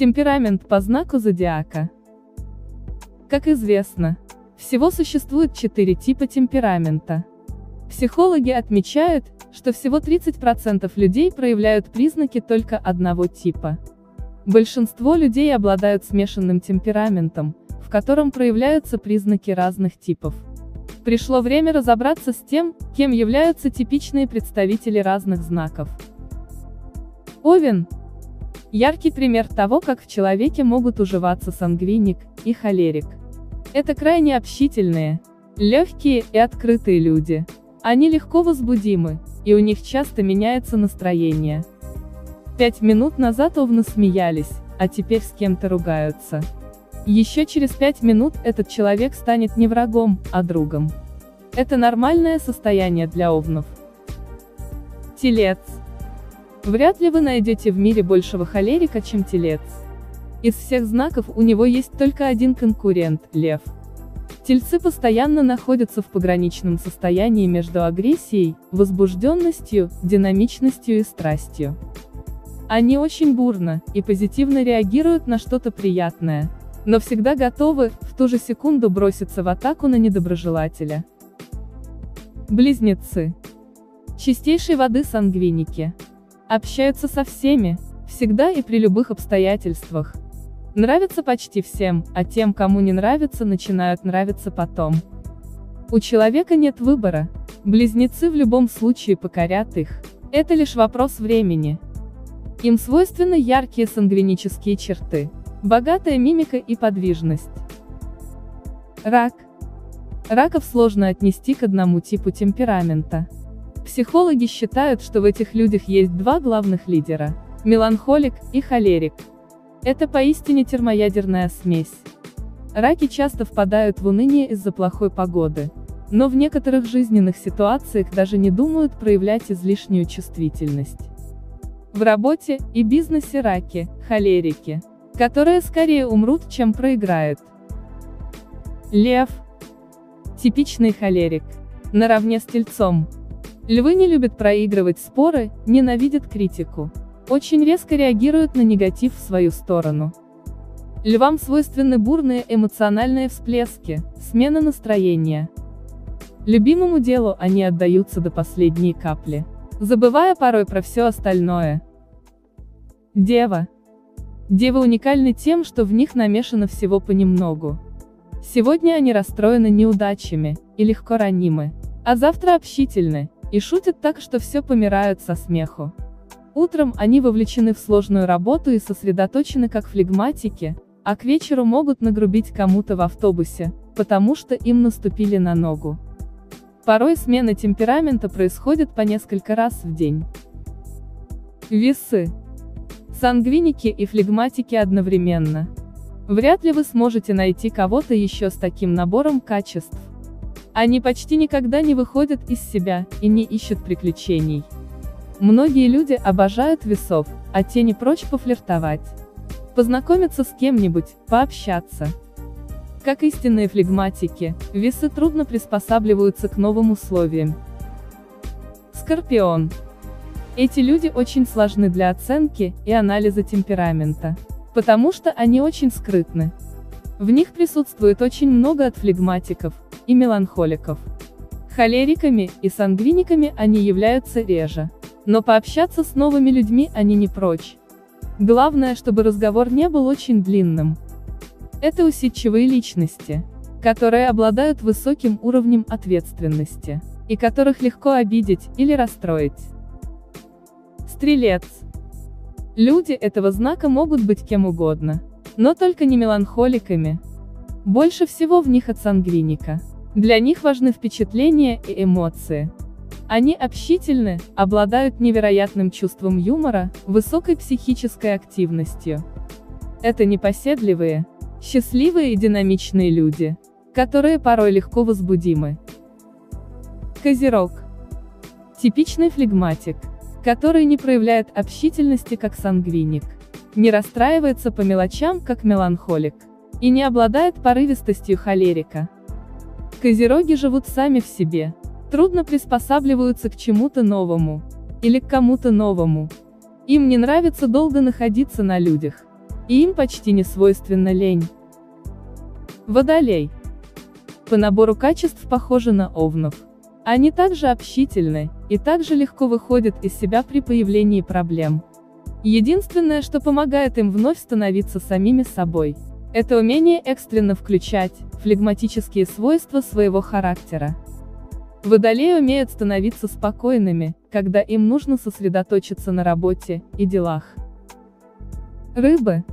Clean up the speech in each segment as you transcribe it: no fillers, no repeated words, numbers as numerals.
Темперамент по знаку зодиака. Как известно, всего существует 4 типа темперамента. Психологи отмечают, что всего 30% людей проявляют признаки только одного типа. Большинство людей обладают смешанным темпераментом, в котором проявляются признаки разных типов. Пришло время разобраться с тем, кем являются типичные представители разных знаков. Овен. Яркий пример того, как в человеке могут уживаться сангвиник и холерик. Это крайне общительные, легкие и открытые люди. Они легко возбудимы, и у них часто меняется настроение. 5 минут назад овны смеялись, а теперь с кем-то ругаются. Еще через 5 минут этот человек станет не врагом, а другом. Это нормальное состояние для овнов. Телец. Вряд ли вы найдете в мире большего холерика, чем телец. Из всех знаков у него есть только один конкурент – лев. Тельцы постоянно находятся в пограничном состоянии между агрессией, возбужденностью, динамичностью и страстью. Они очень бурно и позитивно реагируют на что-то приятное, но всегда готовы в ту же секунду броситься в атаку на недоброжелателя. Близнецы. Чистейшей воды сангвиники. Общаются со всеми, всегда и при любых обстоятельствах. Нравится почти всем, а тем, кому не нравится, начинают нравиться потом. У человека нет выбора. Близнецы в любом случае покорят их. Это лишь вопрос времени. Им свойственны яркие сангвинические черты, богатая мимика и подвижность. Рак. Раков сложно отнести к одному типу темперамента. Психологи считают, что в этих людях есть два главных лидера – меланхолик и холерик. Это поистине термоядерная смесь. Раки часто впадают в уныние из-за плохой погоды, но в некоторых жизненных ситуациях даже не думают проявлять излишнюю чувствительность. В работе и бизнесе раки – холерики, которые скорее умрут, чем проиграют. Лев. Типичный холерик. Наравне с тельцом. Львы не любят проигрывать споры, ненавидят критику. Очень резко реагируют на негатив в свою сторону. Львам свойственны бурные эмоциональные всплески, смена настроения. Любимому делу они отдаются до последней капли, забывая порой про все остальное. Дева. Девы уникальны тем, что в них намешано всего понемногу. Сегодня они расстроены неудачами и легко ранимы, а завтра общительны и шутят так, что все помирают со смеху. Утром они вовлечены в сложную работу и сосредоточены как флегматики, а к вечеру могут нагрубить кому-то в автобусе, потому что им наступили на ногу. Порой смена темперамента происходит по несколько раз в день. Весы. Сангвиники и флегматики одновременно. Вряд ли вы сможете найти кого-то еще с таким набором качеств. Они почти никогда не выходят из себя и не ищут приключений. Многие люди обожают весов, а те не прочь пофлиртовать, познакомиться с кем-нибудь, пообщаться. Как истинные флегматики, весы трудно приспосабливаются к новым условиям. Скорпион. Эти люди очень сложны для оценки и анализа темперамента, потому что они очень скрытны. В них присутствует очень много от флегматиков и меланхоликов. Холериками и сангвиниками они являются реже, но пообщаться с новыми людьми они не прочь. Главное, чтобы разговор не был очень длинным. Это усидчивые личности, которые обладают высоким уровнем ответственности, и которых легко обидеть или расстроить. Стрелец. Люди этого знака могут быть кем угодно, но только не меланхоликами. Больше всего в них от сангвиника. Для них важны впечатления и эмоции. Они общительны, обладают невероятным чувством юмора, высокой психической активностью. Это непоседливые, счастливые и динамичные люди, которые порой легко возбудимы. Козерог. Типичный флегматик, который не проявляет общительности как сангвиник, не расстраивается по мелочам как меланхолик, и не обладает порывистостью холерика. Козероги живут сами в себе. Трудно приспосабливаются к чему-то новому или к кому-то новому. Им не нравится долго находиться на людях, и им почти не свойственна лень. Водолей. По набору качеств похожи на овнов. Они также общительны, и также легко выходят из себя при появлении проблем. Единственное, что помогает им вновь становиться самими собой, это умение экстренно включать флегматические свойства своего характера. Водолеи умеют становиться спокойными, когда им нужно сосредоточиться на работе и делах. Рыбы.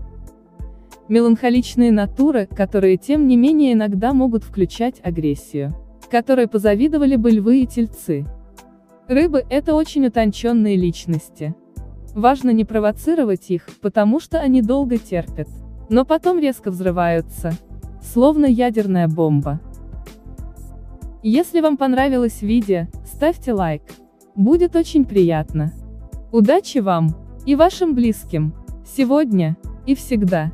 Меланхоличные натуры, которые тем не менее иногда могут включать агрессию, которой позавидовали бы львы и тельцы. Рыбы — это очень утонченные личности. Важно не провоцировать их, потому что они долго терпят, но потом резко взрываются, словно ядерная бомба. Если вам понравилось видео, ставьте лайк. Будет очень приятно. Удачи вам и вашим близким, сегодня и всегда.